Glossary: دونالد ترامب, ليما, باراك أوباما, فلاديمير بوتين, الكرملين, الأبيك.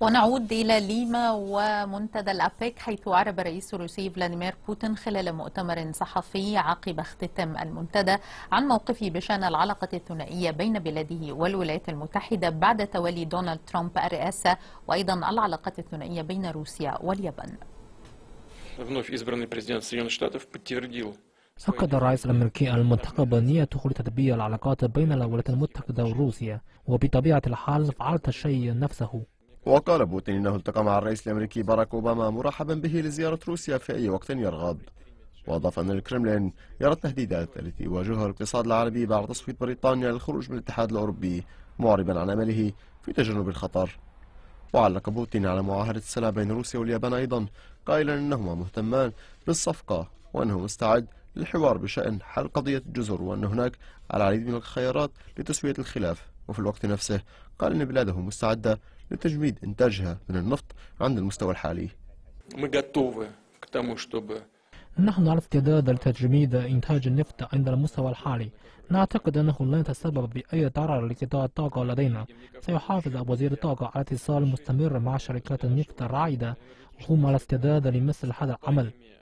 ونعود إلى ليما ومنتدى الأبيك، حيث عرب الرئيس الروسي فلاديمير بوتين خلال مؤتمر صحفي عقب اختتام المنتدى عن موقفه بشأن العلاقة الثنائية بين بلاده والولايات المتحدة بعد تولي دونالد ترامب الرئاسة، وأيضا العلاقات الثنائية بين روسيا واليابان. أكد الرئيس الأمريكي المنتخب نية تطبيق العلاقات بين الولايات المتحدة وروسيا، وبطبيعة الحال فعلت الشيء نفسه. وقال بوتين إنه التقى مع الرئيس الأمريكي باراك أوباما مرحبا به لزيارة روسيا في أي وقت يرغب. وأضاف أن الكرملين يرى التهديدات التي يواجهها الاقتصاد العربي بعد تصفية بريطانيا للخروج من الاتحاد الأوروبي، معربا عن عمله في تجنب الخطر. وعلق بوتين على معاهدة السلام بين روسيا واليابان أيضا، قائلا أنهما مهتمان بالصفقة وأنه مستعد للحوار بشأن حل قضية الجزر، وأن هناك العديد من الخيارات لتسوية الخلاف. وفي الوقت نفسه قال إن بلاده مستعدة لتجميد إنتاجها من النفط عند المستوى الحالي. نحن على استعداد لتجميد إنتاج النفط عند المستوى الحالي. نعتقد أنه لن يتسبب بأي ضرر لقطاع الطاقة لدينا. سيحافظ وزير الطاقة على اتصال مستمر مع شركات النفط الرائدة، وهم على استعداد لمثل هذا العمل.